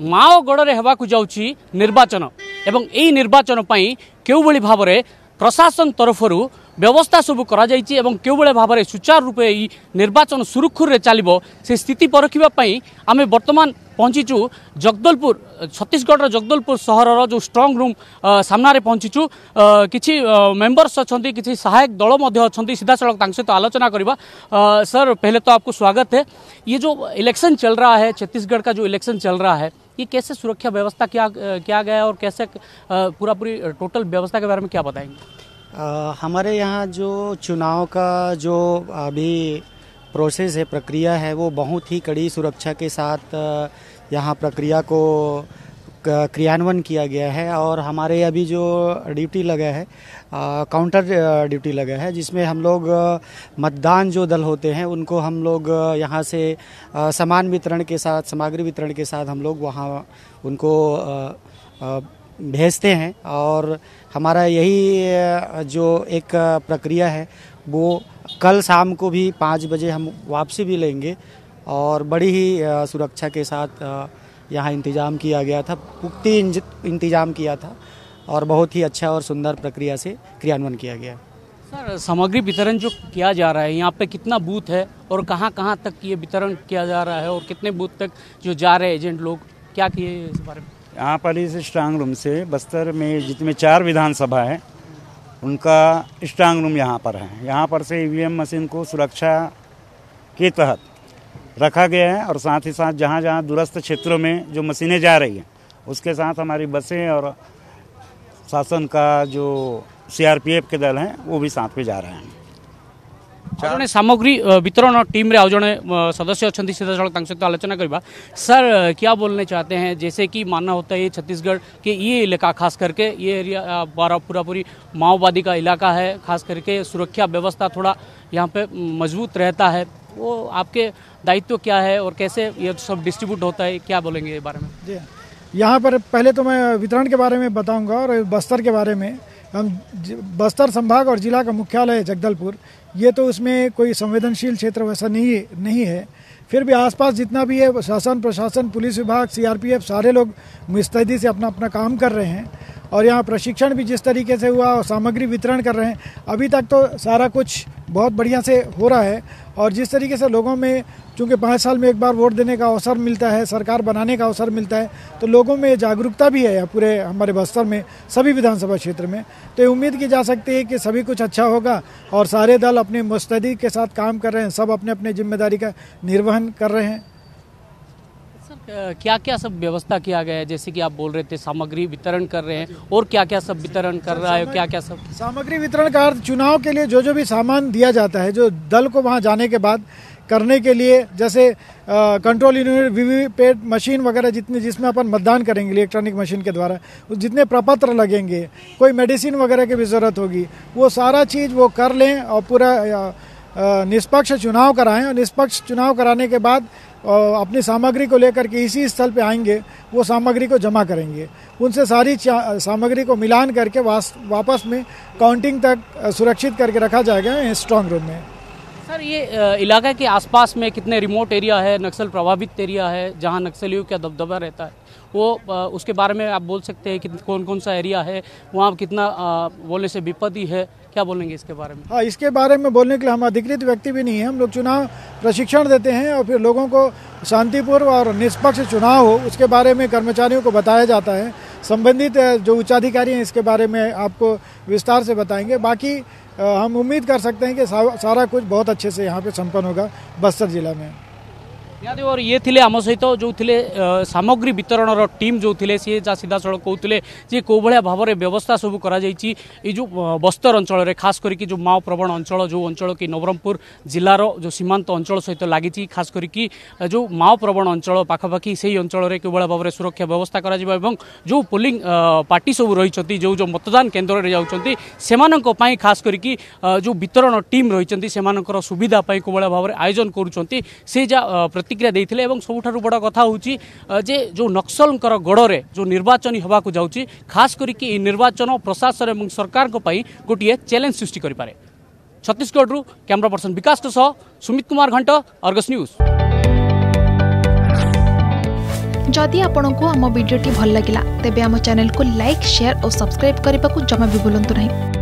माओ गड़े होगा जाऊँगी निर्वाचन एवं यही निर्वाचन पर क्यों भाव में प्रशासन तरफर व्यवस्था सबू कर भाव में सुचारू रूपे निर्वाचन सुरखुर में चलो से स्थिति परखापी आम बर्तमान पहुँचीचु जगदलपुर छत्तीसगढ़ जगदलपुर सहर जो स्ट्रंग रूम सामने पहुँचीचु किसी मेम्बर्स अच्छा किसी सहायक दल अच्छा सीधा सड़क सहित आलोचना करवा। सर पहले तो आपको स्वागत है। ये जो इलेक्शन चल रहा है छत्तीसगढ़ का जो इलेक्शन चल रहा है ये कैसे सुरक्षा व्यवस्था किया गया और कैसे पूरा पूरी टोटल व्यवस्था के बारे में क्या बताएंगे? हमारे यहाँ जो चुनाव का जो अभी प्रोसेस है प्रक्रिया है वो बहुत ही कड़ी सुरक्षा के साथ यहाँ प्रक्रिया को क्रियान्वयन किया गया है और हमारे अभी जो ड्यूटी लगा है काउंटर ड्यूटी लगा है जिसमें हम लोग मतदान जो दल होते हैं उनको हम लोग यहाँ से सामान वितरण के साथ सामग्री वितरण के साथ हम लोग वहाँ उनको भेजते हैं और हमारा यही जो एक प्रक्रिया है वो कल शाम को भी 5 बजे हम वापसी भी लेंगे और बड़ी ही सुरक्षा के साथ यहाँ इंतज़ाम किया गया था, पुख्ता इंतज़ाम किया था और बहुत ही अच्छा और सुंदर प्रक्रिया से क्रियान्वयन किया गया। सर सामग्री वितरण जो किया जा रहा है यहाँ पे कितना बूथ है और कहाँ कहाँ तक ये वितरण किया जा रहा है और कितने बूथ तक जो जा रहे हैं एजेंट लोग क्या किए इस बारे में? यहाँ पर इस स्ट्रांग रूम से बस्तर में जितने 4 विधानसभा है उनका स्ट्रांग रूम यहाँ पर है। यहाँ पर से ईवीएम मशीन को सुरक्षा के तहत रखा गया है और साथ ही साथ जहाँ जहाँ दूरस्थ क्षेत्रों में जो मशीनें जा रही हैं उसके साथ हमारी बसें और शासन का जो सीआरपीएफ के दल हैं वो भी साथ में जा रहे हैं। जड़े सामग्री वितरण टीम रे जड़े सदस्य अच्छा सीधा सड़क सहित आलोचना करवा। सर क्या बोलने चाहते हैं? जैसे कि मानना होता है छत्तीसगढ़ के ये इलाका खास करके ये एरिया पूरा पूरी माओवादी का इलाका है, खास करके सुरक्षा व्यवस्था थोड़ा यहाँ पे मजबूत रहता है, वो आपके दायित्व क्या है और कैसे ये सब डिस्ट्रीब्यूट होता है क्या बोलेंगे ये बारे में? जी यहाँ पर पहले तो मैं वितरण के बारे में बताऊँगा और बस्तर के बारे में। हम बस्तर संभाग और जिला का मुख्यालय जगदलपुर ये तो उसमें कोई संवेदनशील क्षेत्र वैसा नहीं है, फिर भी आसपास जितना भी है शासन प्रशासन पुलिस विभाग सीआरपीएफ सारे लोग मुस्तैदी से अपना अपना काम कर रहे हैं और यहाँ प्रशिक्षण भी जिस तरीके से हुआ और सामग्री वितरण कर रहे हैं अभी तक तो सारा कुछ बहुत बढ़िया से हो रहा है। और जिस तरीके से लोगों में चूँकि 5 साल में एक बार वोट देने का अवसर मिलता है, सरकार बनाने का अवसर मिलता है, तो लोगों में जागरूकता भी है पूरे हमारे बस्तर में सभी विधानसभा क्षेत्र में। तो उम्मीद की जा सकती है कि सभी कुछ अच्छा होगा और सारे दल अपने मुस्तैदी के साथ काम कर रहे हैं, सब अपने अपने जिम्मेदारी का निर्वहन कर रहे हैं। क्या क्या सब व्यवस्था किया गया है? जैसे कि आप बोल रहे थे सामग्री वितरण कर रहे हैं और क्या क्या सब वितरण कर रहा है? क्या क्या सब सामग्री वितरण का अर्थ चुनाव के लिए जो जो भी सामान दिया जाता है जो दल को वहां जाने के बाद करने के लिए, जैसे कंट्रोल यूनिट वीवीपैट मशीन वगैरह जितने जिसमें अपन मतदान करेंगे इलेक्ट्रॉनिक मशीन के द्वारा, उस जितने प्रपत्र लगेंगे, कोई मेडिसिन वगैरह की भी ज़रूरत होगी, वो सारा चीज़ वो कर लें और पूरा निष्पक्ष चुनाव कराएं और निष्पक्ष चुनाव कराने के बाद अपनी सामग्री को लेकर के इसी स्थल पे आएंगे, वो सामग्री को जमा करेंगे, उनसे सारी सामग्री को मिलान करके वापस में काउंटिंग तक सुरक्षित करके रखा जाएगा स्ट्रांग रूम में। सर ये इलाका के आसपास में कितने रिमोट एरिया है, नक्सल प्रभावित एरिया है जहाँ नक्सलियों का दबदबा रहता है, वो उसके बारे में आप बोल सकते हैं कि कौन कौन सा एरिया है वहाँ कितना बोलने से विपत्ति है, क्या बोलेंगे इसके बारे में? हाँ इसके बारे में बोलने के लिए हम अधिकृत व्यक्ति भी नहीं है, हम लोग चुनाव प्रशिक्षण देते हैं और फिर लोगों को शांतिपूर्ण और निष्पक्ष चुनाव हो उसके बारे में कर्मचारियों को बताया जाता है। संबंधित जो उच्चाधिकारी हैं इसके बारे में आपको विस्तार से बताएंगे। बाकी हम उम्मीद कर सकते हैं कि सारा कुछ बहुत अच्छे से यहाँ पर संपन्न होगा बस्तर जिला में। याद और ये थे आम सहित जो थे सामग्री वितरण टीम जो थे सी सीधा सड़क कहते जी कौ भाया भाव में व्यवस्था सबू कर जो बस्तर अंचल रे खास करके जो माओ प्रवण अंचल जो अंचल कि नवरंगपुर जिलार जो सीमांत अंचल सहित लगी खास करके जो माओ प्रवण अंचल पाखापाखि से ही अंचल में कौ भाया भाव में सुरक्षा व्यवस्था कर जो पोलिंग पार्टी सब रही जो जो मतदान केन्द्र में जाऊँगी खास करके जो वितरण टीम रही सुविधापी कौ भाया भाव में आयोजन कर प्रतिक्रिया देइथिले एवं सबुठारु बड़ा कथा होउची जे जो नक्सल गड़रे जो निर्वाचन होबाकु जाउची खास करिकि ए निर्वाचन प्रशासन एवं सरकार को पाई गोटिए चैलेंज सृष्टि करि पारे। छत्तीसगढ़ रु कैमरा पर्सन विकास सह सुमित कुमार घंट, अर्गस न्यूज। जदि आपंक आम भिडी भल लगा तेब आम चैनल को लाइक, शेयर और सब्सक्राइब करने को जमा भी भूलु ना।